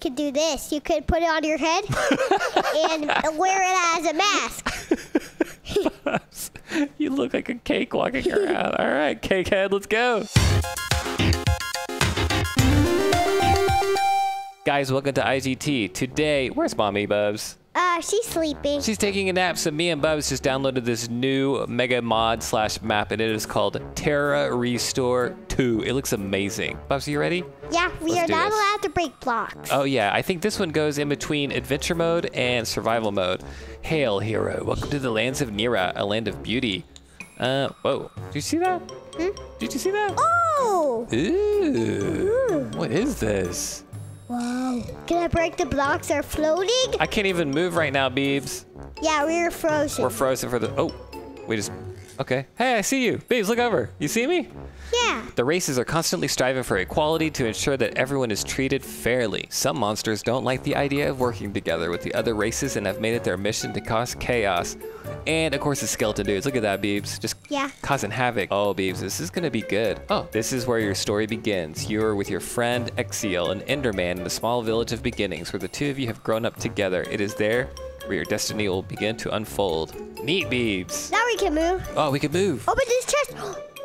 could do this. You could put it on your head and wear it as a mask. You look like a cake walking around. All right, cake head, let's go. Guys, welcome to IGT. Today, where's Mommy Bubs? She's sleeping. She's taking a nap, so me and Bubs just downloaded this new mega mod slash map, and it is called Terra Restore 2. It looks amazing. Bubs, are you ready? Yeah, we are not allowed to break blocks. Oh, yeah. I think this one goes in between adventure mode and survival mode. Hail, hero. Welcome to the lands of Nira, a land of beauty. Whoa. Did you see that? Hmm? Did you see that? Oh! Ooh. What is this? Whoa. Can I break the blocks that are floating? I can't even move right now, Beebs. Yeah, we're frozen. We're frozen for the... Oh, we just... Okay. Hey, I see you. Beebs, look over. You see me? Yeah. The races are constantly striving for equality to ensure that everyone is treated fairly. Some monsters don't like the idea of working together with the other races and have made it their mission to cause chaos. And, of course, the skeleton dudes. Look at that, Beebs. Just causing havoc. Oh, Beebs, this is going to be good. Oh, this is where your story begins. You are with your friend, Exiel, an Enderman in the small village of beginnings where the two of you have grown up together. It is there where your destiny will begin to unfold. Neat, Beebs. Now we can move. Oh, we can move. Open this chest.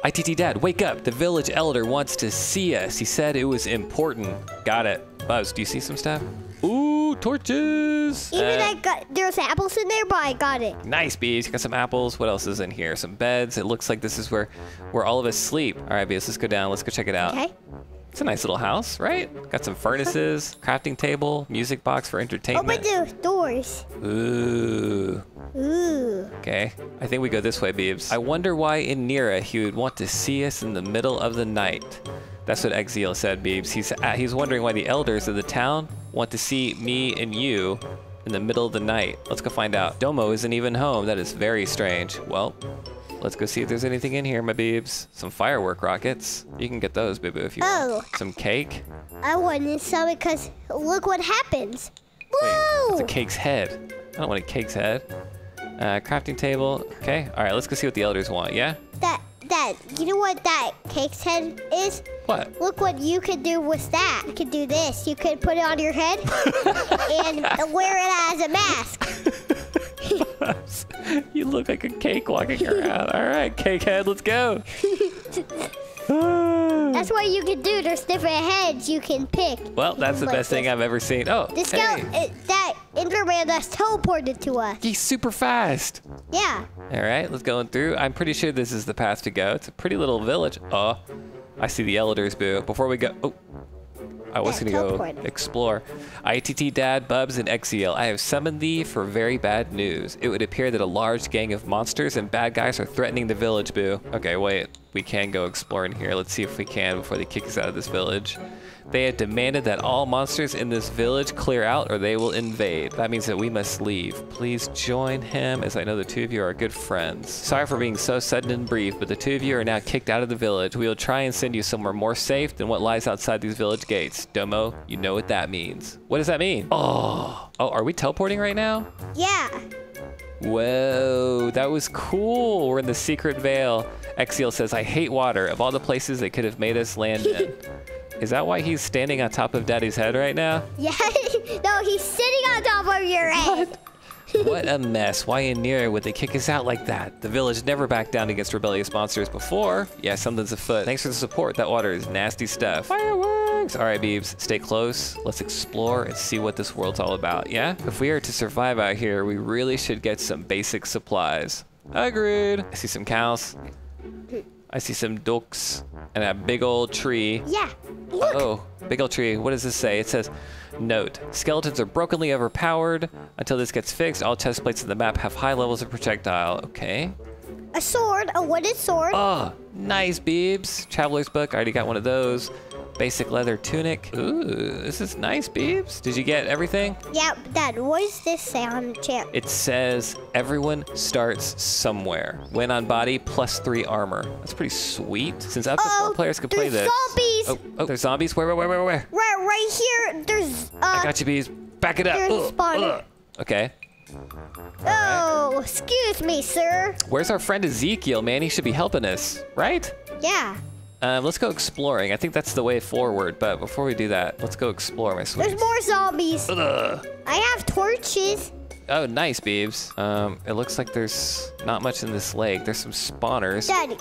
ITT Dad, wake up. The village elder wants to see us. He said it was important. Got it. Buzz, do you see some stuff? Ooh, torches! Even I got, there's apples in there, but I got it. Nice, Bees. You got some apples. What else is in here? Some beds. It looks like this is where all of us sleep. All right, Bees, let's go down. Let's go check it out. Okay. It's a nice little house, right? Got some furnaces, crafting table, music box for entertainment. Open those doors. Ooh. Ooh. Okay, I think we go this way, Beebs. I wonder why in Nira he would want to see us in the middle of the night. That's what Exiel said, Beebs. He's wondering why the elders of the town want to see me and you in the middle of the night. Let's go find out. Domo isn't even home. That is very strange. Well, let's go see if there's anything in here, my Beebs. Some firework rockets. You can get those, boo-boo, if you want. Some cake. I wanted some because look what happens. Whoa! It's a cake's head. I don't want a cake's head. Crafting table. Okay. All right, let's go see what the elders want. Yeah? You know what that cake's head is? What? Look what you could do with that. You could do this. You could put it on your head and wear it as a mask. You look like a cake walking around. All right, cake head, let's go. That's what you can do. There's different heads you can pick. Well, that's the best thing I've ever seen. Oh, this guy, that Enderman that's teleported to us. He's super fast. Yeah. All right, let's go through. I'm pretty sure this is the path to go. It's a pretty little village. Oh, I see the elders, boo. Before we go... Oh. I was going to go explore. ITT Dad, Bubs, and Exiel, I have summoned thee for very bad news. It would appear that a large gang of monsters and bad guys are threatening the village, boo. Okay, wait. We can go explore in here. Let's see if we can before they kick us out of this village. They have demanded that all monsters in this village clear out or they will invade. That means that we must leave. Please join him, as I know the two of you are good friends. Sorry for being so sudden and brief, but the two of you are now kicked out of the village. We will try and send you somewhere more safe than what lies outside these village gates. Domo, you know what that means. What does that mean? Oh, are we teleporting right now? Yeah. Whoa, that was cool. We're in the secret veil. Exiel says, I hate water. Of all the places they could have made us land in. Is that why he's standing on top of Daddy's head right now? Yeah. No, he's sitting on top of your head. What a mess. Why in Nira would they kick us out like that? The village never backed down against rebellious monsters before. Yeah, something's afoot. Thanks for the support. That water is nasty stuff. Fireworks. All right, Beebs, stay close. Let's explore and see what this world's all about, yeah? If we are to survive out here, we really should get some basic supplies. Agreed. I see some cows. I see some ducks and a big old tree. Yeah, look. Oh, big old tree. What does this say? It says, note, skeletons are brokenly overpowered. Until this gets fixed, all chest plates in the map have high levels of projectile. Okay. A sword, a wooden sword. Oh, nice, Beebs. Traveler's book, I already got one of those. Basic leather tunic. Ooh, this is nice, Beebs. Did you get everything? Yep, Dad, what does this say on the chip? It says, everyone starts somewhere. Win on body, +3 armor. That's pretty sweet. Since up to four players can play this. There's zombies! Oh, there's zombies? Where? Right here, there's... I got you, Beebs. Back it up. There's spawning. Okay. Oh, excuse me, sir. Where's our friend Ezekiel, man? He should be helping us, right? Yeah. Let's go exploring. I think that's the way forward, but before we do that, let's go explore my sweet. There's more zombies. Ugh. I have torches. Oh, nice, Beebs. It looks like there's not much in this lake. There's some spawners. Daddy.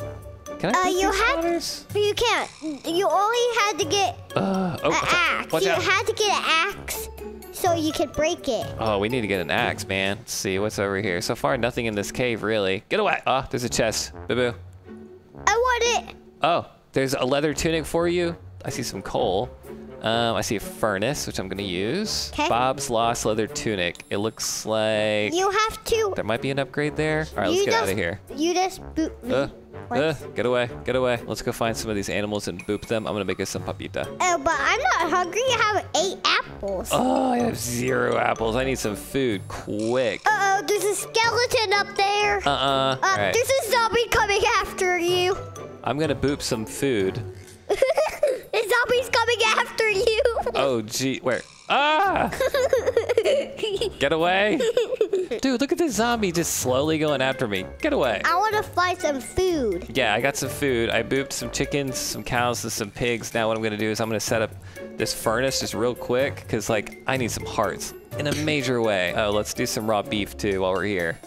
Can I pick you spawners? You can't. You only had to get an axe. Watch out. You had to get an axe so you could break it. Oh, we need to get an axe, man. Let's see what's over here. So far, nothing in this cave, really. Get away. Oh, there's a chest. Boo-boo. I want it. Oh, there's a leather tunic for you. I see some coal. I see a furnace, which I'm going to use. Kay. Bob's Lost Leather Tunic. It looks like... You have to... There might be an upgrade there. All right, let's get out of here. You just boop me. Get away. Get away. Let's go find some of these animals and boop them. I'm going to make us some papita. Oh, but I'm not hungry. I have 8 apples. Oh, I have 0 apples. I need some food quick. Uh-oh, there's a skeleton up there. All right. There's a zombie coming after you. I'm going to boop some food. The zombie's coming after you. Oh, gee. Where? Ah! Get away. Dude, look at this zombie just slowly going after me. Get away. I want to find some food. Yeah, I got some food. I booped some chickens, some cows, and some pigs. Now what I'm going to do is I'm going to set up this furnace just real quick because, like, I need some hearts in a major way. Oh, let's do some raw beef, too, while we're here.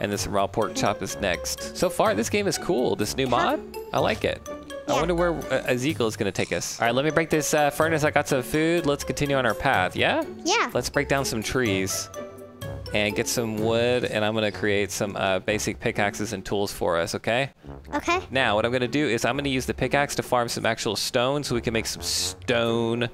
And then some raw pork chop is next. So far, this game is cool. This new mod, I like it. Yeah. I wonder where Ezekiel is going to take us. All right, let me break this furnace. I got some food. Let's continue on our path. Yeah? Yeah. Let's break down some trees and get some wood. And I'm going to create some basic pickaxes and tools for us, okay? Okay. Now, what I'm going to do is I'm going to use the pickaxe to farm some actual stone so we can make some stone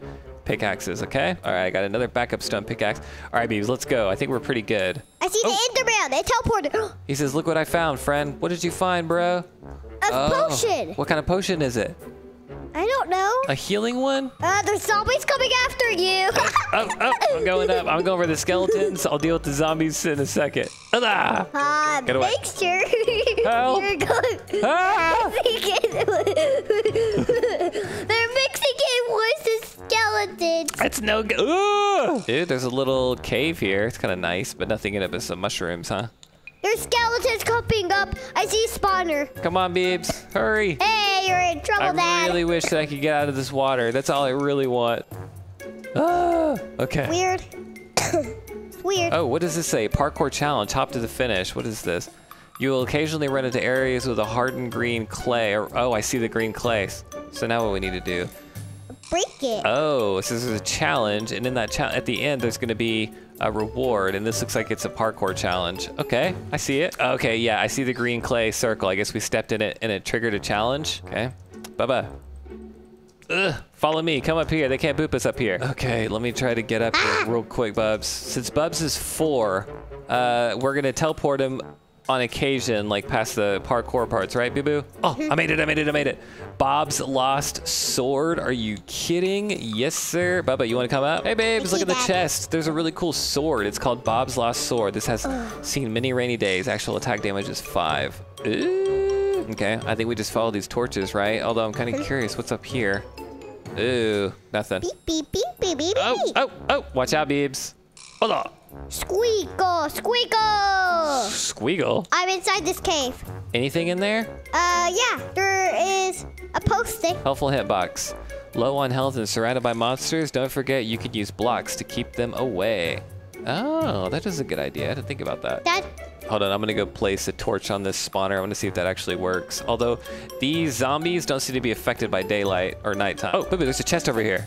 pickaxes, okay? All right, I got another backup stone pickaxe. All right, Beebs, let's go. I think we're pretty good. I see the Enderman. It teleported. He says, look what I found, friend. What did you find, bro? A potion. What kind of potion is it? I don't know. A healing one? There's zombies coming after you. I'm going up. I'm going for the skeletons. I'll deal with the zombies in a second. Get away. Make sure you're going. They're mixing it with the skeletons. That's no good. Dude, there's a little cave here. It's kind of nice, but nothing in it but some mushrooms, huh? There's skeletons coming up. I see a spawner. Come on, Beebs. Hurry. Hey, you're in trouble, Dad. I really wish that I could get out of this water. That's all I really want. Okay. Weird. Weird. Oh, what does this say? Parkour challenge. Hop to the finish. What is this? You will occasionally run into areas with a hardened green clay. Oh, I see the green clay. So now what we need to do? Break it. Oh, so this is a challenge. And in that challenge, at the end, there's going to be a reward, and this looks like it's a parkour challenge. Okay, I see it. Okay, yeah, I see the green clay circle. I guess we stepped in it and it triggered a challenge. Okay, bye-bye. Ugh, follow me, come up here. They can't boop us up here. Okay, let me try to get up here real quick, Bubs. Since Bubs is 4, we're gonna teleport him on occasion, like past the parkour parts, right, Boo-Boo? Oh, I made it, I made it, I made it. Bob's Lost Sword, are you kidding? Yes, sir. Bubba, you wanna come up? Hey, babes, look at the chest. There's a really cool sword. It's called Bob's Lost Sword. This has seen many rainy days. Actual attack damage is 5. Ooh. Okay, I think we just follow these torches, right? Although I'm kinda curious, what's up here? Ooh, nothing. Beep, beep, beep, beep, beep, beep. Oh, watch out, Beebs. Hold on. Squeakle, squeakle! Squeakle? I'm inside this cave. Anything in there? Yeah, there is a post-it. Helpful hitbox. Low on health and surrounded by monsters. Don't forget you can use blocks to keep them away. Oh, that is a good idea. I didn't think about that. Dad? Hold on, I'm gonna go place a torch on this spawner. I wanna see if that actually works. Although, these zombies don't seem to be affected by daylight or nighttime. Oh, baby, there's a chest over here.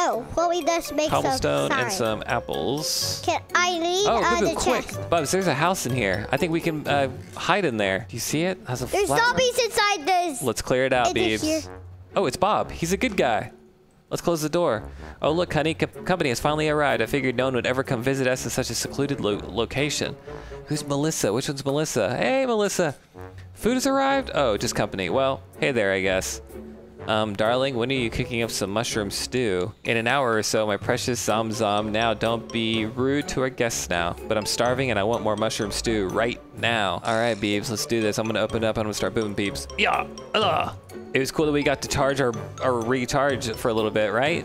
Oh, well, we just make cobblestone and some apples. Can I leave the chest? Bubs, there's a house in here. I think we can hide in there. Do you see it? Has a There's zombies inside this. Let's clear it out, Beebs. Oh, it's Bob. He's a good guy. Let's close the door. Oh, look, honey, company has finally arrived. I figured no one would ever come visit us in such a secluded location. Who's Melissa? Which one's Melissa? Hey, Melissa. Food has arrived? Oh, just company. Well, hey there, I guess. Darling, when are you cooking up some mushroom stew? In an hour or so, my precious Zom. Now, don't be rude to our guests now. But I'm starving and I want more mushroom stew right now. All right, Beebs, let's do this. I'm gonna open up and I'm gonna start booming, Beebs. Yeah. It was cool that we got to charge or recharge for a little bit, right?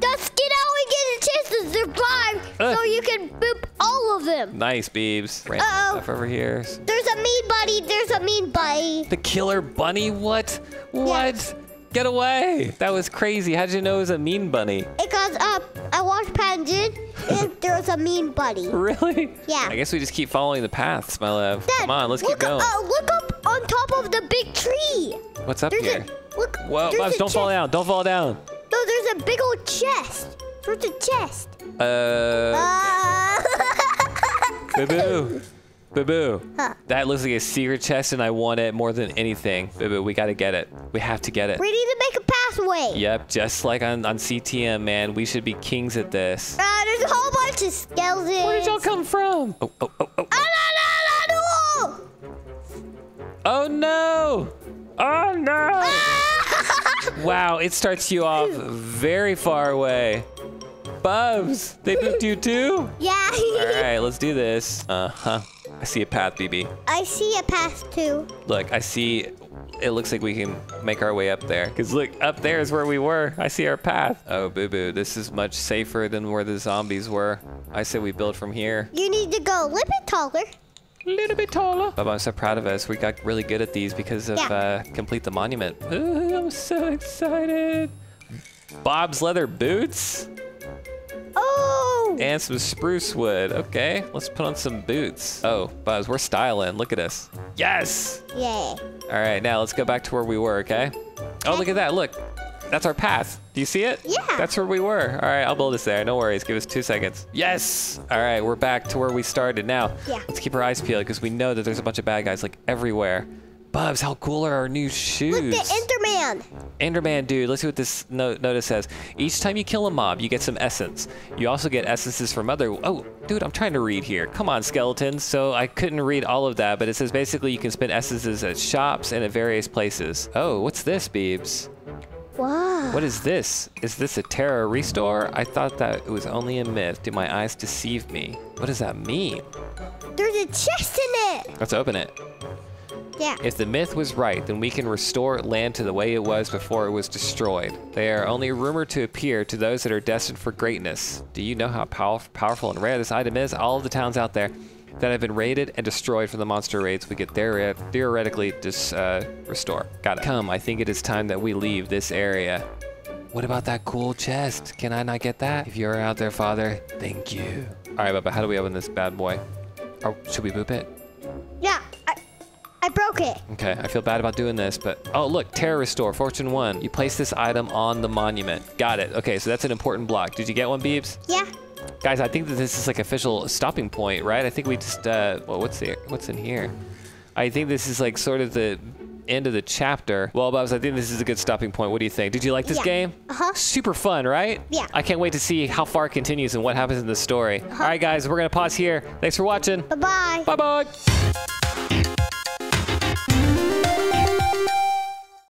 Just get out and get a chance to survive so you can boop all of them. him. Nice, Beebs. Random stuff over here. There's a mean bunny. There's a mean bunny. The killer bunny? What? What? Yeah. Get away. That was crazy. How'd you know it was a mean bunny? It goes up. I watched Panjin and there's a mean bunny. Really? Yeah. I guess we just keep following the paths, my love. Dad, come on, let's keep going. Look up on top of the big tree. What's up here? Look, whoa, Bubs, don't fall down. Don't fall down. No, there's a big old chest. There's a chest. Boo-boo. Boo-boo. Huh. That looks like a secret chest, and I want it more than anything. Boo-boo, we gotta get it. We have to get it. We need to make a pathway. Yep, just like on CTM, man. We should be kings at this. There's a whole bunch of skeletons. Where did y'all come from? Oh, no. Oh, no. Wow, it starts you off very far away. Bubs, they booped you too? Yeah. All right, let's do this. Uh-huh. I see a path, BB. I see a path too. Look, I see, it looks like we can make our way up there. Because look, up there is where we were. I see our path. Oh, boo-boo, this is much safer than where the zombies were. I say we build from here. You need to go a little bit taller. A little bit taller. Bubba, I'm so proud of us. We got really good at these because of Complete the Monument. Ooh, I'm so excited. Bob's leather boots? Oh! And some spruce wood. Okay, let's put on some boots. Oh, Buzz, we're styling. Look at us. Yes! Yay. All right, now let's go back to where we were, okay? Oh, look at that. Look, that's our path. Do you see it? Yeah. That's where we were. All right, I'll build us there. No worries. Give us 2 seconds. Yes! All right, we're back to where we started now. Yeah. Let's keep our eyes peeled because we know that there's a bunch of bad guys like everywhere. Bubs, how cool are our new shoes? Look at Enderman. Enderman, dude. Let's see what this notice says. Each time you kill a mob, you get some essence. You also get essences from other... Oh, dude, I'm trying to read here. Come on, skeletons. So I couldn't read all of that, but it says basically you can spend essences at shops and at various places. Oh, what's this, Beebs? Wow. What is this? Is this a Terra Restore? I thought that it was only a myth. Did my eyes deceive me? What does that mean? There's a chest in it. Let's open it. Yeah. If the myth was right, then we can restore land to the way it was before it was destroyed. They are only rumored to appear to those that are destined for greatness. Do you know how powerful and rare this item is? All of the towns out there that have been raided and destroyed from the monster raids, we could theoretically restore. Got it. Come, I think it is time that we leave this area. What about that cool chest? Can I not get that? If you're out there, Father, thank you. All right, Bubba, how do we open this bad boy? Oh, should we boop it? Yeah. I broke it. Okay, I feel bad about doing this, but... Oh, look, Terra Restore, Fortune 1. You place this item on the monument. Got it. Okay, so that's an important block. Did you get one, Beebs? Yeah. Guys, I think that this is like official stopping point, right? I think we just... well, what's in here? I think this is like sort of the end of the chapter. Well, Bubs, I think this is a good stopping point. What do you think? Did you like this game? Uh-huh. Super fun, right? Yeah. I can't wait to see how far it continues and what happens in the story. All right, guys, we're going to pause here. Thanks for watching. Bye-bye. Bye-bye.